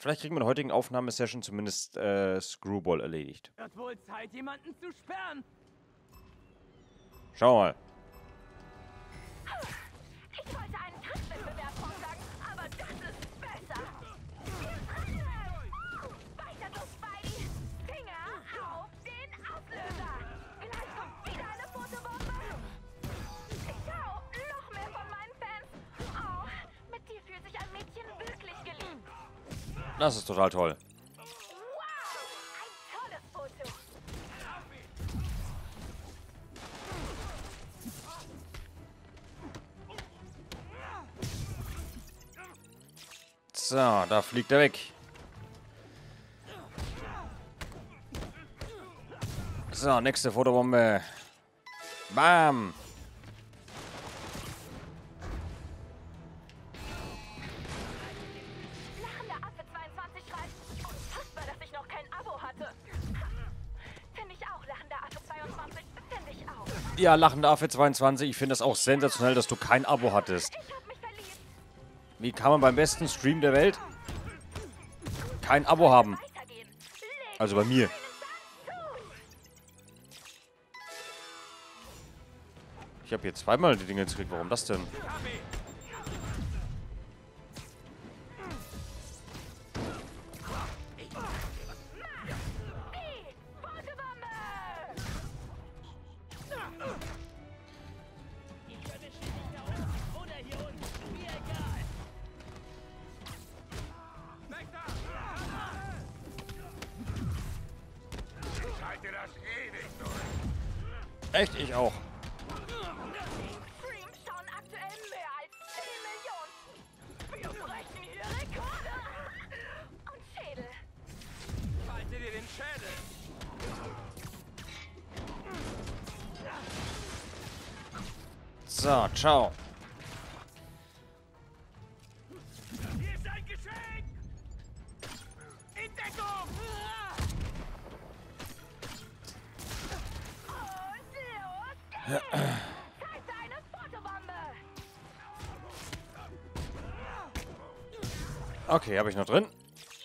Vielleicht kriegen wir in der heutigen Aufnahmesession zumindest Screwball erledigt. Wird wohl Zeit, jemanden zu sperren. Schau mal. Ich wollte einen Tanzwettbewerb vorschlagen, aber das ist besser. Weiter du, Spidey. Finger auf den Auslöser. Gleich kommt wieder eine Fotobombe. Ich hau noch mehr von meinen Fans. Oh, mit dir fühlt sich ein Mädchen wirklich geliebt. Das ist total toll. So, da fliegt er weg. So, nächste Fotobombe. Bam! Lachender Affe 22 schreibt, unfassbar, dass ich noch kein Abo hatte. Finde ich auch, lachender Affe 22. Finde ich auch. Ja, lachender Affe 22, ich finde das auch sensationell, dass du kein Abo hattest. Wie kann man beim besten Stream der Welt kein Abo haben? Also bei mir. Ich habe hier zweimal die Dinge gekriegt. Warum das denn? Echt, ich auch. Streams schauen aktuell mehr als 10 Millionen. Wir brechen hier Rekorde. Und Schädel. Schalte dir den Schädel. So, ciao. Hier ist ein Geschenk. In Deckung. Zeig deine Fotobombe! Okay, habe ich noch drin.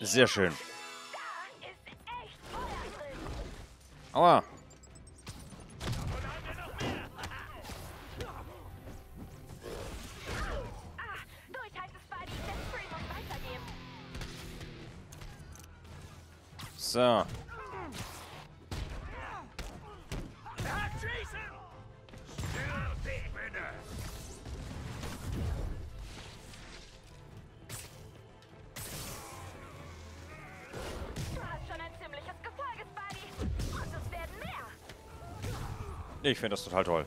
Sehr schön. Da ist echt Feuer drin. Aua. So. Ich finde das total toll.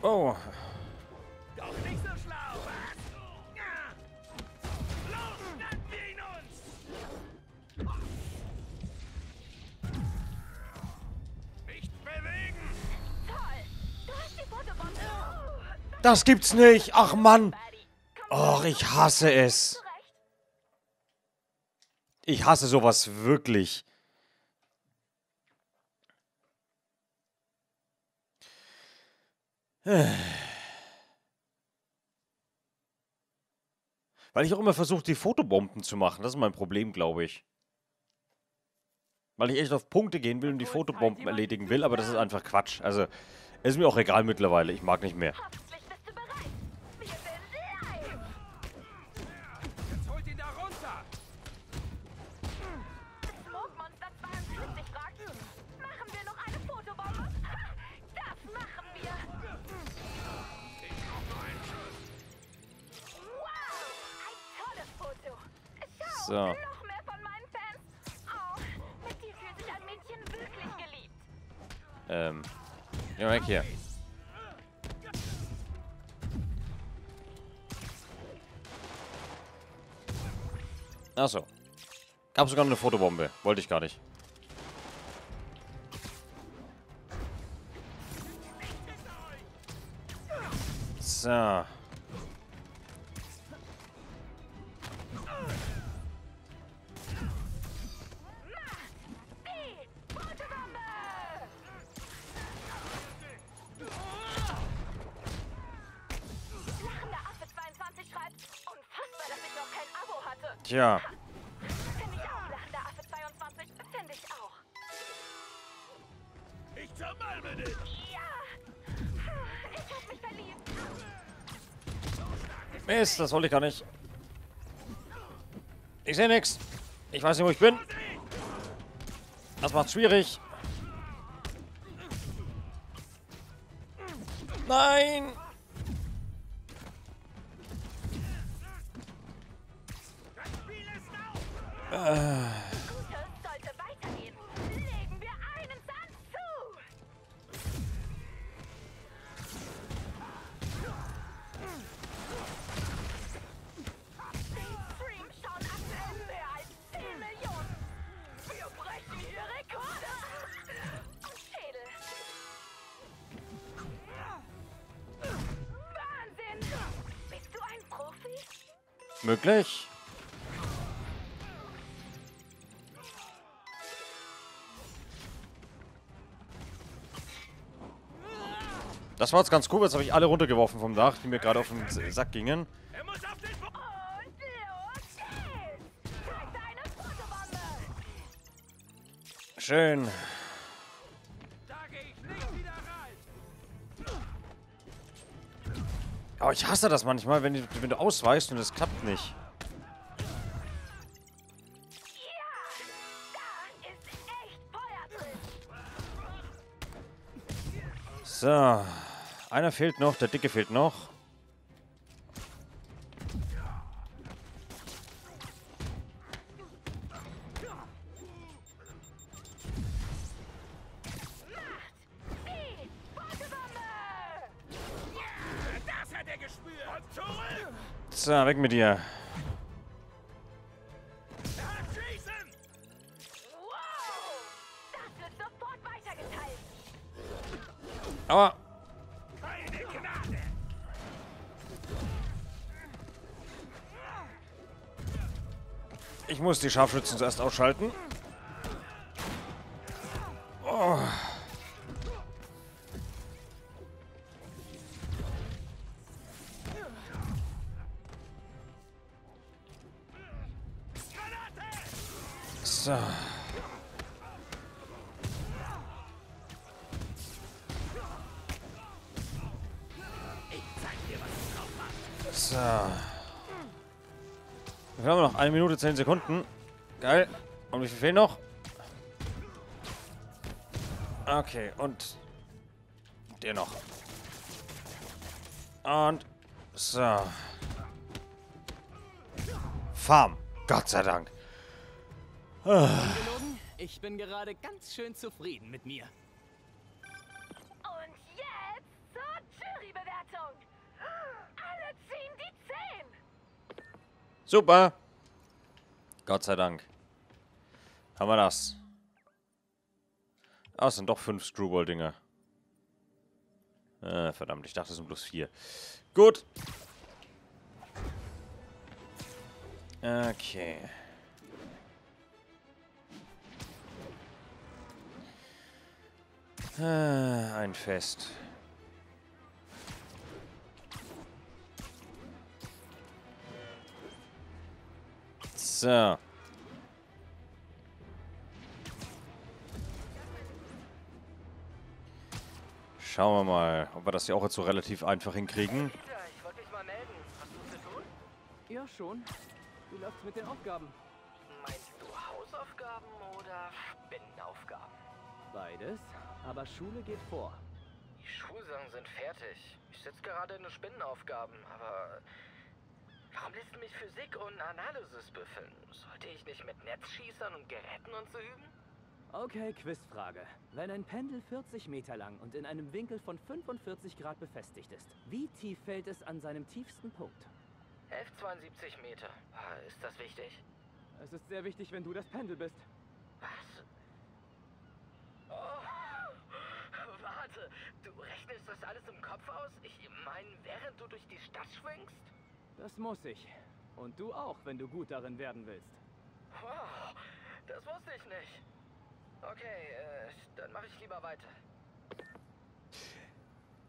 Oh. Doch nicht so schlau. Los, nennen wir ihn uns. Nicht bewegen. Toll. Du hast die Fotobombe. Das gibt's nicht. Ach Mann. Och, ich hasse es. Ich hasse sowas wirklich. Weil ich auch immer versuche, die Fotobomben zu machen. Das ist mein Problem, glaube ich. Weil ich echt auf Punkte gehen will und die Fotobomben erledigen will, aber das ist einfach Quatsch. Also, ist mir auch egal mittlerweile. Ich mag nicht mehr. So. Noch mehr von meinen Fans. Oh, mit dir fühlt sich ein Mädchen wirklich geliebt. Ja, weg hier. Achso. Gab sogar noch eine Fotobombe. Wollte ich gar nicht. So. Tja. Ich zermalme dich. Ja. Ich hab mich verliebt. Mist, das wollte ich gar nicht. Ich sehe nichts. Ich weiß nicht, wo ich bin. Das macht's schwierig. Nein! Sollte weitergehen. Legen wir einen Sand zu. Den Stream schauen aktuell mehr als 10 Millionen. Wir brechen ihre Rekorde. Schädel. Wahnsinn! Bist du ein Profi? Möglich. Das war jetzt ganz cool, jetzt habe ich alle runtergeworfen vom Dach, die mir gerade auf den Sack gingen. Schön. Aber ich hasse das manchmal, wenn du ausweichst und es klappt nicht. So. Einer fehlt noch, der Dicke fehlt noch. So, weg mit dir. Aua. Ich muss die Scharfschützen zuerst ausschalten. Oh. So. So. Wir haben noch 1 Minute 10 Sekunden. Geil. Und wie viel fehlen noch? Okay, und der noch. Und so. Farm. Gott sei Dank. Ich bin gerade ganz schön zufrieden mit mir. Und jetzt zur Jurybewertung. Alle ziehen die 10. Super. Gott sei Dank. Haben wir das. Ah, es sind doch 5 Screwball-Dinger. Verdammt, ich dachte, es sind bloß 4. Gut. Okay. Ein Fest. So. Schauen wir mal, ob wir das hier auch jetzt so relativ einfach hinkriegen. Ich wollte mich mal melden. Hast du zu tun? Ja, schon. Wie läuft's mit den Aufgaben? Meinst du Hausaufgaben oder Spinnenaufgaben? Beides, aber Schule geht vor. Die Schulsachen sind fertig. Ich sitze gerade in den Spinnenaufgaben, aber... Warum lässt du mich Physik und Analysis büffeln? Sollte ich nicht mit Netzschießern und Geräten und so üben? Okay, Quizfrage. Wenn ein Pendel 40 Meter lang und in einem Winkel von 45 Grad befestigt ist, wie tief fällt es an seinem tiefsten Punkt? 11,72 Meter. Ist das wichtig? Es ist sehr wichtig, wenn du das Pendel bist. Was? Oh. Warte, du rechnest das alles im Kopf aus? Ich meine, während du durch die Stadt schwingst? Das muss ich. Und du auch, wenn du gut darin werden willst. Wow, das wusste ich nicht. Okay, dann mache ich lieber weiter.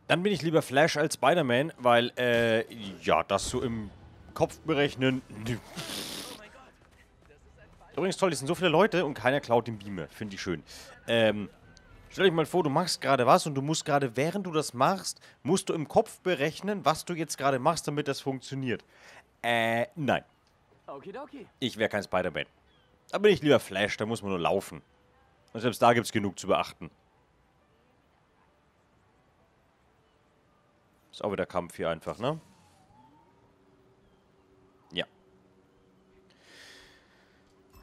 Dann bin ich lieber Flash als Spider-Man, weil, ja, das so im Kopf berechnen... Oh mein Gott, übrigens toll, es sind so viele Leute und keiner klaut den Beamer. Finde ich schön. Stell dich mal vor, du machst gerade was und du musst gerade, während du das machst, musst du im Kopf berechnen, was du jetzt gerade machst, damit das funktioniert. Nein. Okidoki. Ich wäre kein Spider-Man. Da bin ich lieber Flash, da muss man nur laufen. Und selbst da gibt es genug zu beachten. Ist auch wieder Kampf hier einfach, ne? Ja.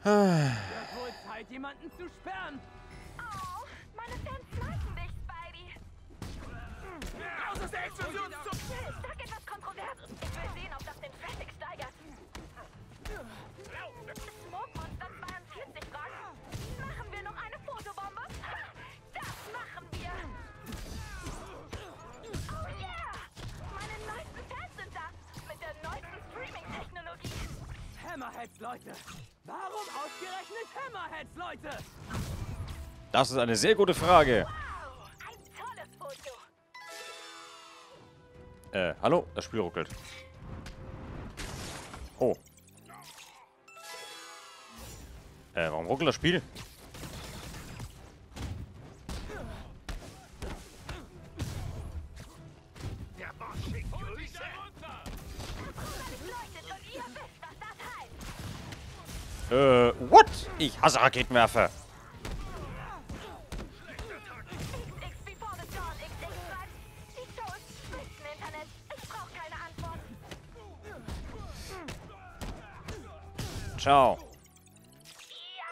Ah. Es wird Zeit, jemanden zu sperren. Meine Fans mögen dich, Spidey. Raus aus der Explosion! Sag etwas Kontroverses. Ich will sehen, ob das den Traffic steigert. Smoke-Monster balanciert sich dran. Machen wir noch eine Fotobombe? Das machen wir! Oh yeah! Meine neuesten Fans sind da. Mit der neuesten Streaming-Technologie. Hammerheads, Leute! Warum ausgerechnet Hammerheads, Leute? Das ist eine sehr gute Frage. Wow, ein tolles Foto. Hallo? Das Spiel ruckelt. Oh. Warum ruckelt das Spiel? What? Ich hasse Raketenwerfer. Ciao. Ja.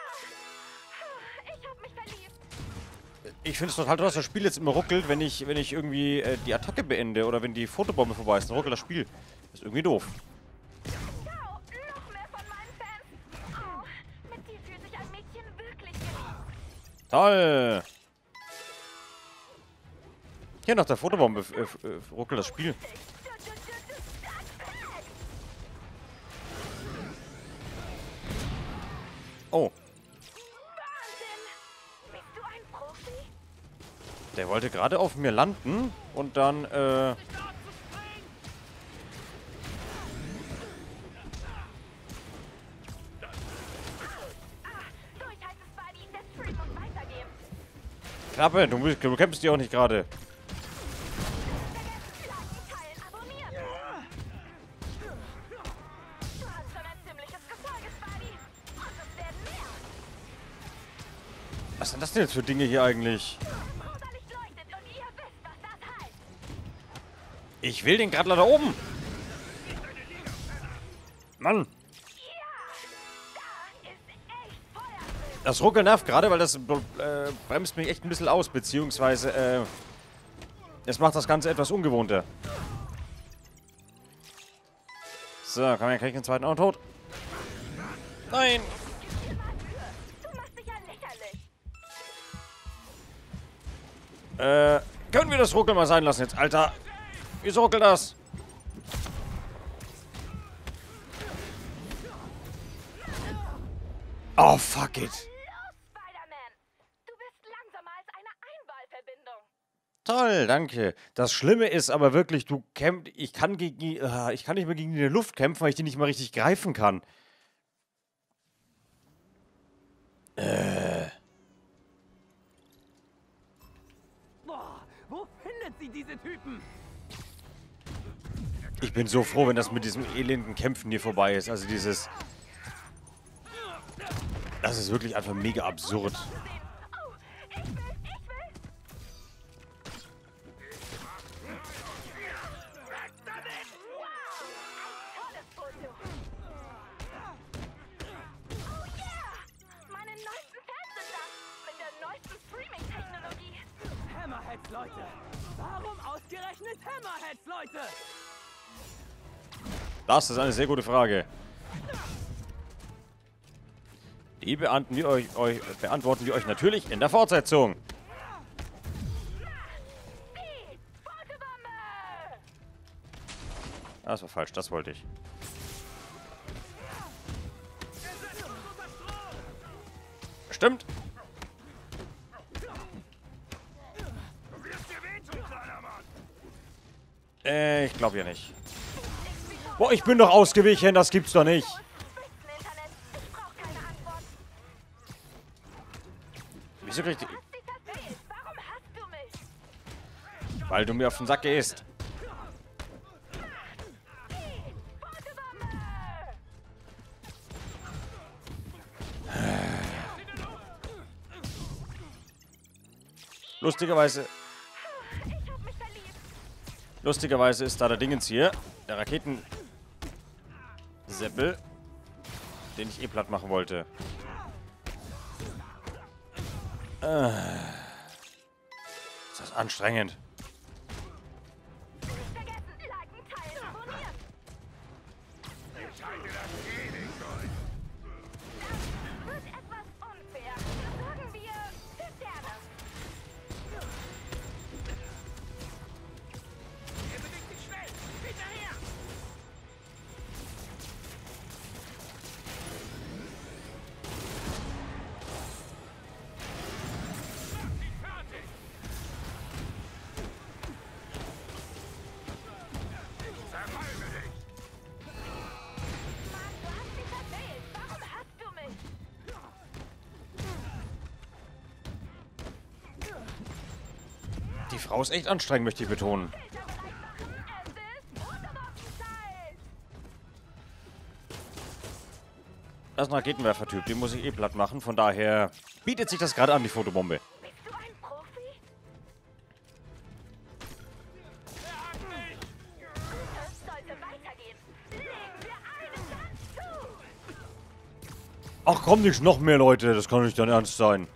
Ich hab mich verliebt. Ich finde es total toll, dass das Spiel jetzt immer ruckelt, wenn ich irgendwie die Attacke beende oder wenn die Fotobombe vorbei ist, dann ruckelt das Spiel. Das ist irgendwie doof. Ciao. Noch mehr von meinen Fans. Oh, mit dir fühlt sich ein Mädchen wirklich geliebt. Toll. Hier nach der Fotobombe ruckelt das Spiel. Oh. Wahnsinn! Bist du ein Profi? Der wollte gerade auf mir landen und dann, Klappe, du kämpfst die auch nicht gerade. Was sind das denn jetzt für Dinge hier eigentlich? Ich will den Gradler da oben! Mann! Das Ruckeln nervt gerade, weil das bremst mich echt ein bisschen aus, beziehungsweise es macht das Ganze etwas ungewohnter. So, kann ich den zweiten auch tot? Nein! Können wir das Ruckeln mal sein lassen jetzt, Alter? Wieso ruckelt das? Oh, fuck it. Hallo, Spider-Man. Du bist langsamer als eine Einballverbindung. Toll, danke. Das Schlimme ist aber wirklich, du kämpfst. Ich kann nicht mehr gegen die Luft kämpfen, weil ich die nicht mal richtig greifen kann. Diese Typen. Ich bin so froh, wenn das mit diesem elenden Kämpfen hier vorbei ist. Also dieses... Das ist wirklich einfach mega absurd. Das ist eine sehr gute Frage. Die beantworten wir euch natürlich in der Fortsetzung. Das war falsch, das wollte ich. Stimmt. Ich glaube ja nicht. Boah, ich bin doch ausgewichen, das gibt's doch nicht. Wieso krieg ich die? Warum hast du mich? Weil du mir auf den Sack gehst. Lustigerweise ist da der Dingens hier, der Raketenseppel, den ich eh platt machen wollte. Ist das anstrengend. Die Frau ist echt anstrengend, möchte ich betonen. Das ist ein Raketenwerfer-Typ, den muss ich eh platt machen. Von daher bietet sich das gerade an, die Fotobombe. Bist du ein Profi? Ach komm, nicht noch mehr Leute, das kann nicht dein Ernst sein.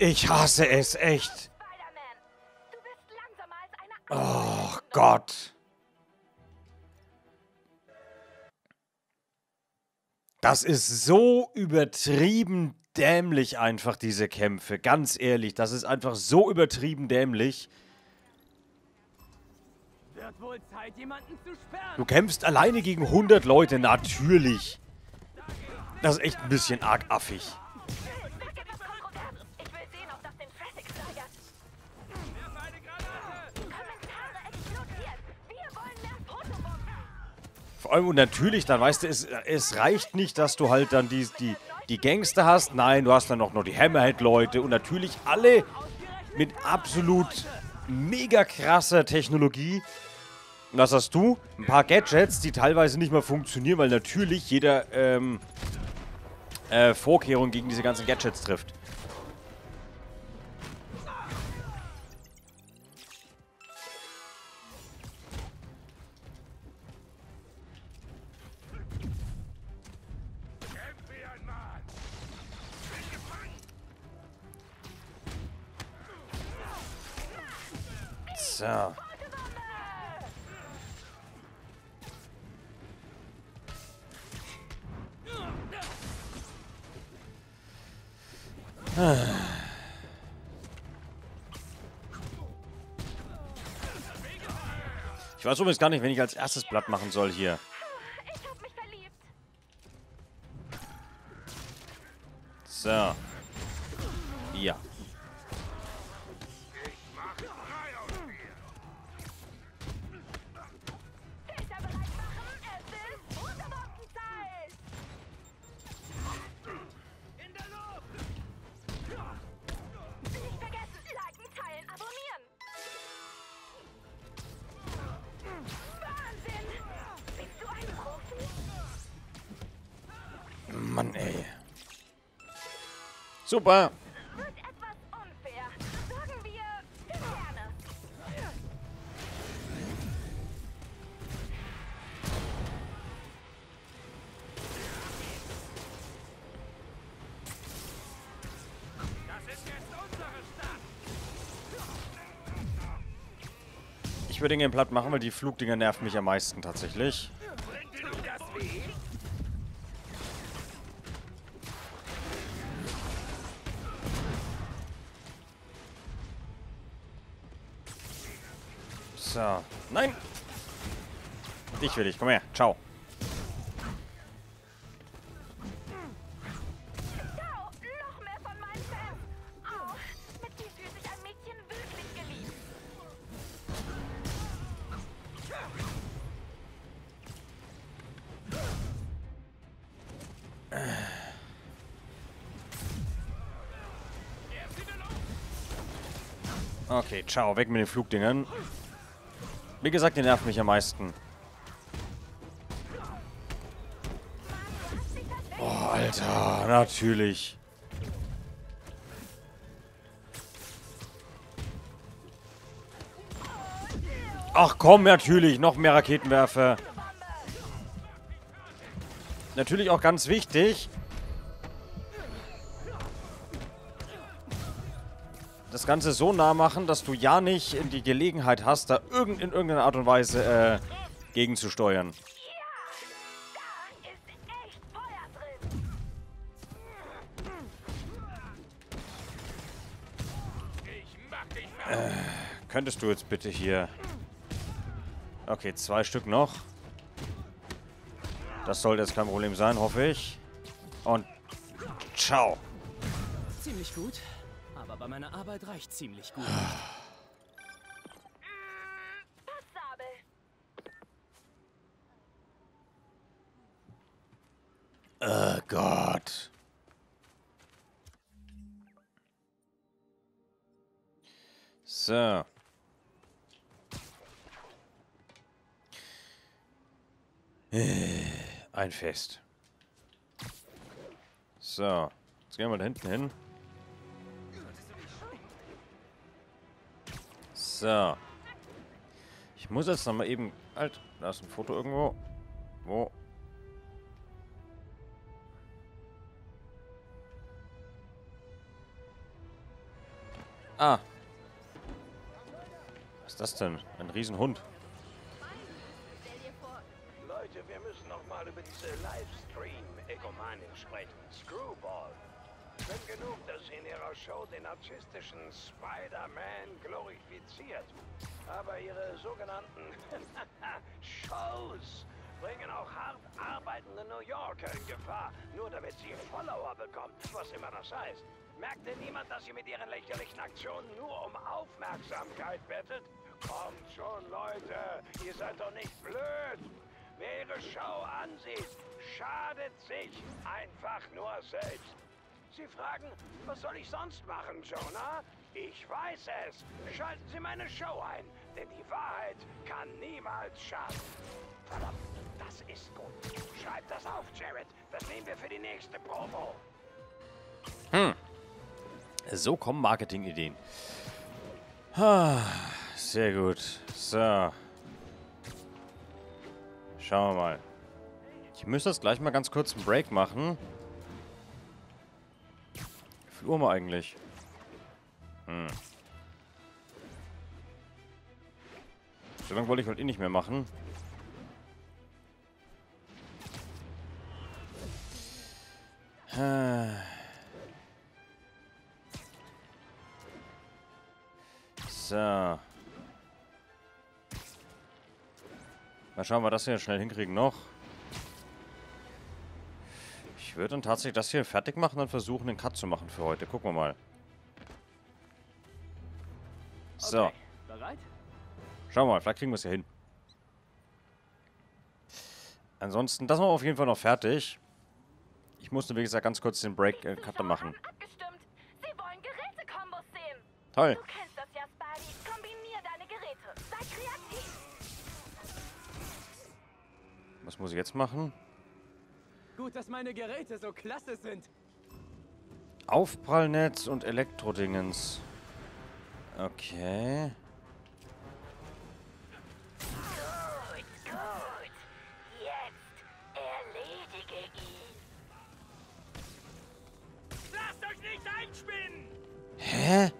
Ich hasse es, echt. Oh Gott. Das ist so übertrieben dämlich einfach, diese Kämpfe. Ganz ehrlich, das ist einfach so übertrieben dämlich. Wird wohl Zeit, jemanden zu sperren. Du kämpfst alleine gegen 100 Leute, natürlich. Das ist echt ein bisschen arg affig. Und natürlich, dann weißt du, es reicht nicht, dass du halt dann die Gangster hast. Nein, du hast dann auch noch die Hammerhead-Leute. Und natürlich alle mit absolut mega krasser Technologie. Und was hast du? Ein paar Gadgets, die teilweise nicht mehr funktionieren, weil natürlich jeder Vorkehrung gegen diese ganzen Gadgets trifft. So. Ich weiß übrigens gar nicht, wen ich als erstes platt machen soll hier. So. Ja. Mann, ey. Super. Wird etwas unfair. Sagen wir gerne. Ich würde ihn gerne platt machen, weil die Flugdinger nerven mich am meisten tatsächlich. So. Nein! Dich will ich. Komm her. Ciao. Okay, ciao. Weg mit den Flugdingern. Wie gesagt, die nerven mich am meisten. Oh, Alter. Natürlich. Ach komm, natürlich. Noch mehr Raketenwerfer. Natürlich auch ganz wichtig. Das Ganze so nah machen, dass du ja nicht in die Gelegenheit hast, da in irgendeiner Art und Weise gegenzusteuern. Könntest du jetzt bitte hier... Okay, 2 Stück noch. Das sollte jetzt kein Problem sein, hoffe ich. Und ciao. Ziemlich gut. Aber meine Arbeit reicht ziemlich gut. Oh Gott. So. Ein Fest. So. Jetzt gehen wir da hinten hin. So. Ich muss jetzt nochmal eben... Alt, da ist ein Foto irgendwo. Wo? Ah. Was ist das denn? Ein Riesenhund. Leute, wir müssen nochmal über diese Livestream-Ekomanin sprechen. Screwball. Schlimm genug, dass sie in ihrer Show den artistischen Spider-Man glorifiziert. Aber ihre sogenannten Shows bringen auch hart arbeitende New Yorker in Gefahr, nur damit sie Follower bekommt, was immer das heißt. Merkt denn niemand, dass sie mit ihren lächerlichen Aktionen nur um Aufmerksamkeit bettelt? Kommt schon, Leute, ihr seid doch nicht blöd! Wer ihre Show ansieht, schadet sich einfach nur selbst. Sie fragen, was soll ich sonst machen, Jonah? Ich weiß es. Schalten Sie meine Show ein, denn die Wahrheit kann niemals schaden. Verdammt, das ist gut. Schreibt das auf, Jared. Das nehmen wir für die nächste Promo. Hm. So kommen Marketing-Ideen. Sehr gut. So. Schauen wir mal. Ich müsste jetzt gleich mal ganz kurz einen Break machen. Wie viel Uhr mal eigentlich? Hm. So lange wollte ich heute eh nicht mehr machen. So. Mal schauen, ob wir das hier schnell hinkriegen noch. Ich würde dann tatsächlich das hier fertig machen und versuchen, den Cut zu machen für heute. Gucken wir mal. So. Okay, bereit? Schauen wir mal, vielleicht kriegen wir es ja hin. Ansonsten, das machen wir auf jeden Fall noch fertig. Ich musste, wie gesagt, ganz kurz den Break-Cut machen. Sie wollen Geräte-Kombos sehen. Toll. Du kennst das ja, Spidey. Kombinier deine Geräte. Sei kreativ. Was muss ich jetzt machen? Gut, dass meine Geräte so klasse sind. Aufprallnetz und Elektrodingens. Okay. Gut, gut. Jetzt erledige ihn. Lasst euch nicht einspinnen! Hä?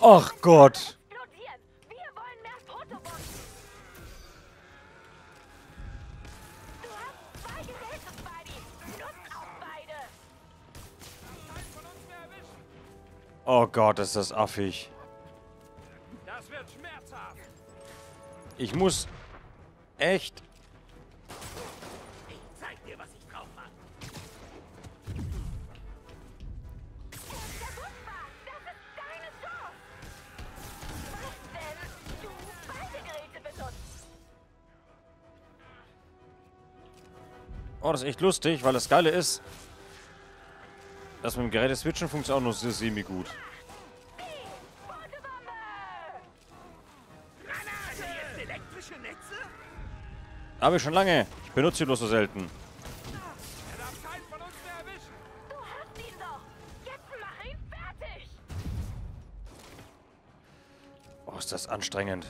Ach Gott! Wir wollen mehr Fotobomben. Oh Gott, ist das affig. Das wird schmerzhaft. Ich muss... Echt? Ich zeig dir, was ich drauf mache. Das ist deine Chance. Was, wenn du beide Geräte benutzt? Oh, das ist echt lustig, weil das Geile ist, das mit dem Gerät switchen funktioniert auch nur sehr semi-gut. Habe ich schon lange. Ich benutze sie bloß so selten. Du hast ihn doch. Jetzt mach ihn fertig. Oh, ist das anstrengend.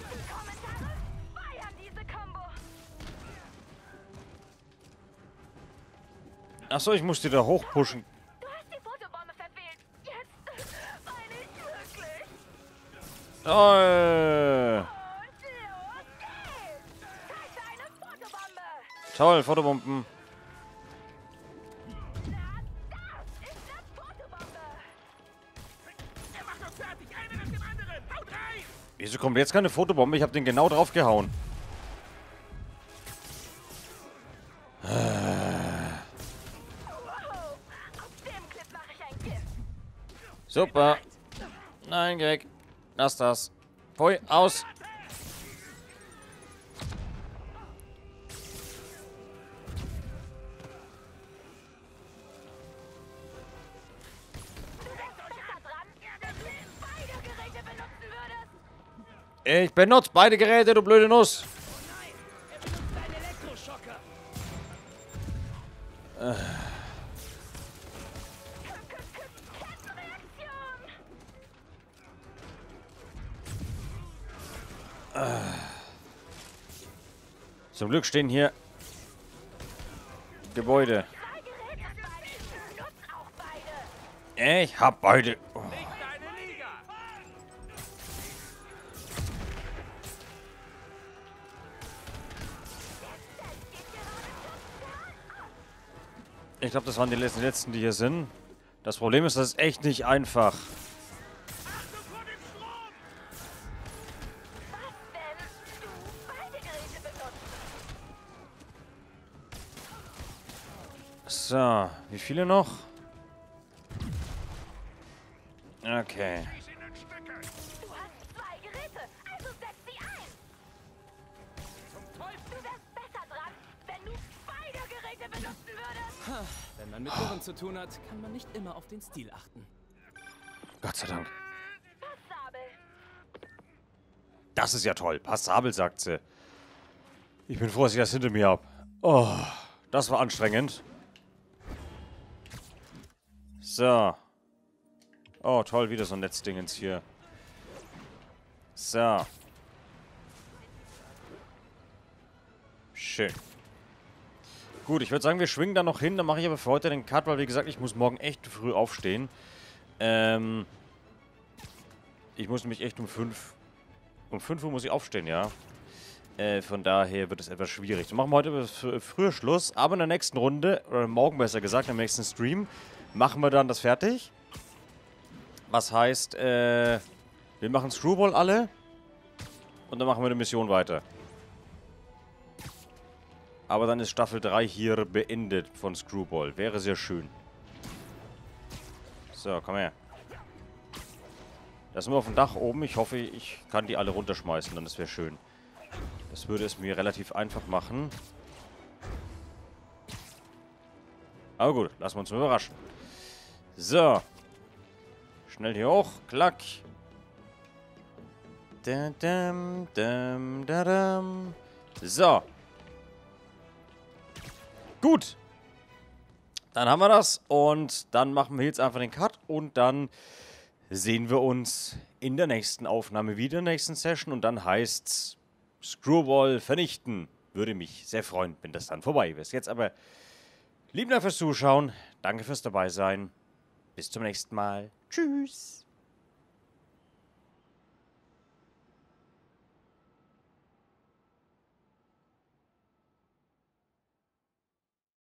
Die Kommentare feiern diese Kombo. Achso, ich muss die da hochpushen. Du hast die Fotobombe verfehlt. Jetzt meine ich wirklich. Oh. Toll, Fotobomben. Na, das ist das Fotobombe. Er macht uns fertig, eine nach dem anderen. Haut rein! Wieso kommt jetzt keine Fotobombe? Ich habe den genau drauf gehauen. Wow, auf dem Clip mache ich ein Gift. Super. Nein, Greg. Lass das. Pfui, aus. Ich benutze beide Geräte, du blöde Nuss. Zum Glück stehen hier Gebäude. Ich hab beide. Oh. Ich glaube, das waren die letzten, die hier sind. Das Problem ist, das ist echt nicht einfach. So, wie viele noch? Okay. Wenn man mit Irren zu tun hat, kann man nicht immer auf den Stil achten. Gott sei Dank. Passabel. Das ist ja toll. Passabel, sagt sie. Ich bin froh, dass ich das hinter mir habe. Oh, das war anstrengend. So. Oh, toll, wieder so ein Netzdingens hier. So. Schön. Gut, ich würde sagen, wir schwingen da noch hin. Dann mache ich aber für heute den Cut, weil, wie gesagt, ich muss morgen echt früh aufstehen. Ich muss nämlich echt um 5... Um 5 Uhr muss ich aufstehen, ja. Von daher wird es etwas schwierig. Dann machen wir heute früher Schluss, aber in der nächsten Runde, oder morgen besser gesagt, im nächsten Stream, machen wir dann das fertig. Was heißt, wir machen Screwball alle. Und dann machen wir eine Mission weiter. Aber dann ist Staffel 3 hier beendet von Screwball. Wäre sehr schön. So, komm her. Da sind wir auf dem Dach oben. Ich hoffe, ich kann die alle runterschmeißen. Dann wäre schön. Das würde es mir relativ einfach machen. Aber gut, lassen wir uns mal überraschen. So. Schnell hier hoch. Klack. So. Gut, dann haben wir das und dann machen wir jetzt einfach den Cut und dann sehen wir uns in der nächsten Aufnahme wieder, in der nächsten Session und dann heißt's Screwball vernichten. Würde mich sehr freuen, wenn das dann vorbei ist. Jetzt aber lieben Dank fürs Zuschauen, danke fürs Dabeisein, bis zum nächsten Mal, tschüss.